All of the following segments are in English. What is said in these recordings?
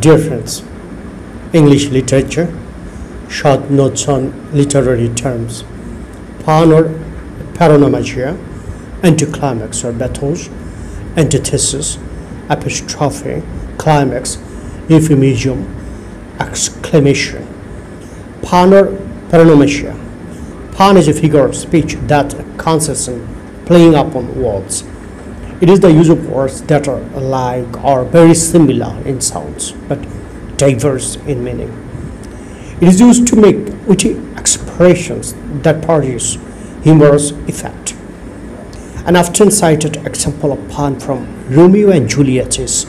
Dear friends, English literature, short notes on literary terms, paronomasia, anticlimax or battles, antithesis, apostrophe, climax, euphemism, exclamation. Paronomasia. Pawn is a figure of speech that consists in playing upon words. It is the use of words that are alike or very similar in sounds, but diverse in meaning. It is used to make witty expressions that produce humorous effect. An often cited example of pawn from Romeo and Juliet is,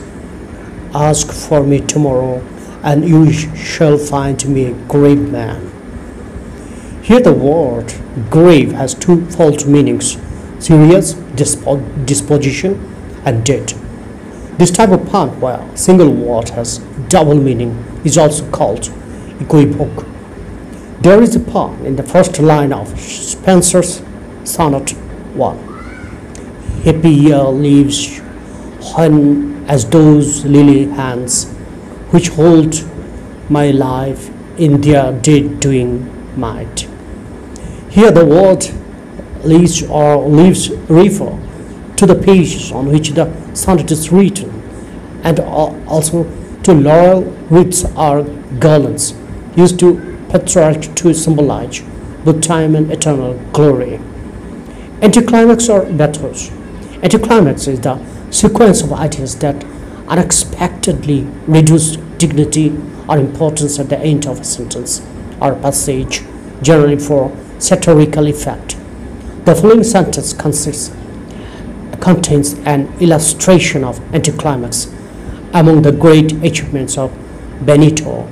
"Ask for me tomorrow, and you shall find me a grave man." Here the word grave has two false meanings: serious disposition and dead. This type of pawn, where a single word has double meaning, is also called equivoque. There is a pawn in the first line of Spencer's Sonnet 1. Happier leaves when as those lily hands which hold my life in their deed-doing might. Here the word leaves or leaves refer to the pages on which the sonnet is written, and also to laurel wreaths or garlands used to Petrarch to symbolize both time and eternal glory. Anticlimax or battles. Anticlimax is the sequence of ideas that unexpectedly reduce dignity or importance at the end of a sentence or passage, generally for satirical effect. The following sentence contains an illustration of anticlimax among the great achievements of Benito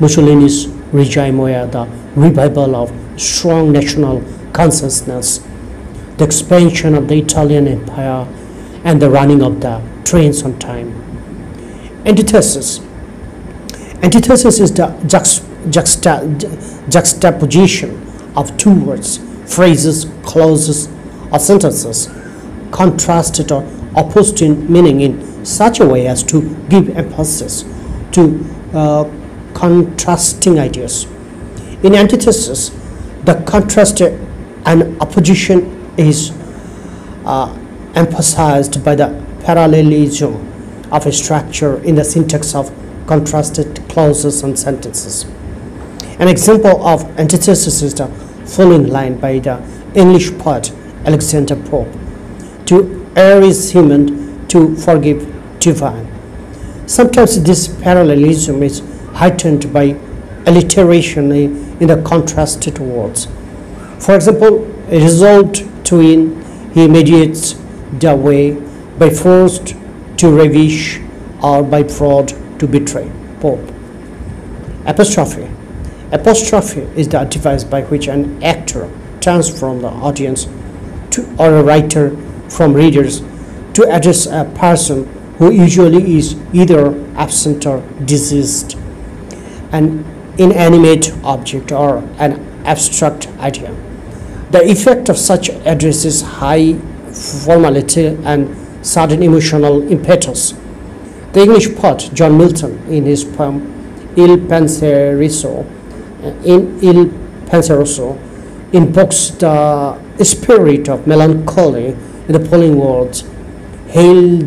Mussolini's regime, where the revival of strong national consciousness, the expansion of the Italian empire, and the running of the trains on time. Antithesis. Antithesis is the juxtaposition of two words, phrases, clauses, or sentences contrasted or opposed in meaning in such a way as to give emphasis to contrasting ideas. In antithesis, the contrast and opposition is emphasized by the parallelism of a structure in the syntax of contrasted clauses and sentences. An example of antithesis is the following line by the English poet Alexander Pope: "To err is human, to forgive divine." Sometimes this parallelism is heightened by alliteration in the contrasted words. For example, resolved to win, he mediates the way, by force to ravish, or by fraud to betray. Pope. Apostrophe. Apostrophe is the device by which an actor turns from the audience to, or a writer from readers, to address a person who usually is either absent or deceased, an inanimate object, or an abstract idea. The effect of such address is high formality and sudden emotional impetus. The English poet John Milton, in his poem Il Penseroso, invokes the spirit of melancholy in the following words: Hail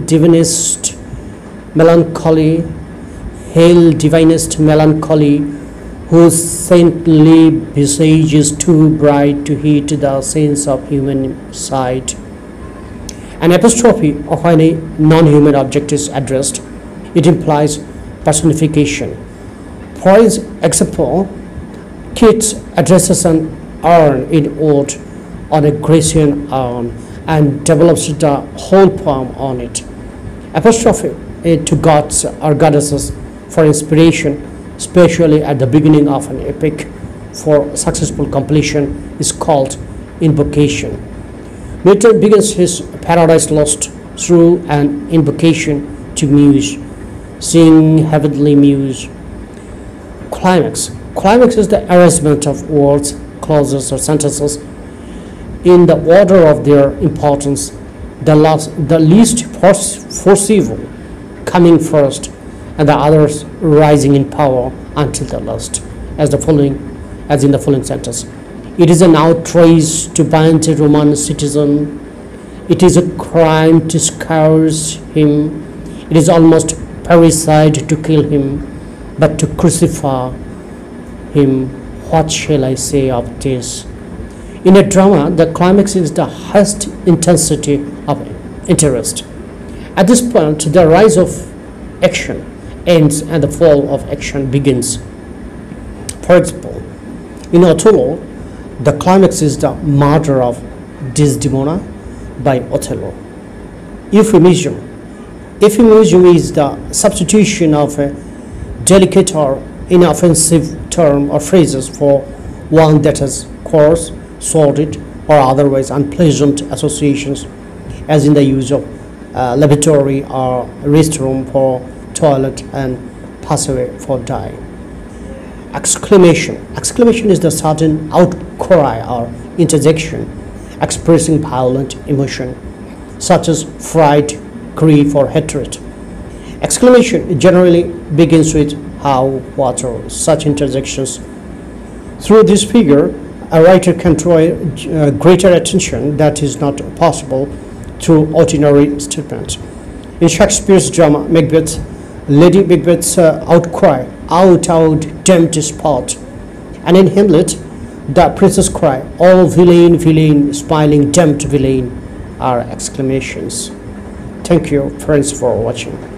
divinest melancholy, whose saintly visage is too bright to heat the sense of human sight. An apostrophe, or when a non-human object is addressed, it implies personification. For example, Keats addresses an urn in Ode on a Grecian Urn and develops the whole poem on it. Apostrophe to gods or goddesses for inspiration, especially at the beginning of an epic, for successful completion, is called invocation. Milton begins his Paradise Lost through an invocation to Muse: "Sing, heavenly Muse." Climax. Climax is the arrangement of words, clauses, or sentences in the order of their importance, the least foreseeable coming first, and the others rising in power until the last, as in the following sentence. It is an outrage to bind a Roman citizen. It is a crime to scourge him. It is almost parricide to kill him, but to crucify him, what shall I say of this? In a drama, the climax is the highest intensity of interest. At this point, the rise of action ends and the fall of action begins. For example, in Othello, the climax is the murder of Desdemona by Othello. Euphemism is the substitution of a delicate or inoffensive term or phrases for one that has coarse, sordid, or otherwise unpleasant associations, as in the use of lavatory or restroom for toilet and passaway for die. Exclamation. Exclamation is the sudden outcry or interjection expressing violent emotion, such as fright, grief, or hatred. Exclamation generally begins with how, what, or such interjections. Through this figure, a writer can draw greater attention that is not possible through ordinary statements. In Shakespeare's drama Macbeth, Lady Macbeth's outcry, out, damned spot, and in Hamlet, the princess cry, all villain, villain, smiling, damned villain, are exclamations. Thank you, friends, for watching.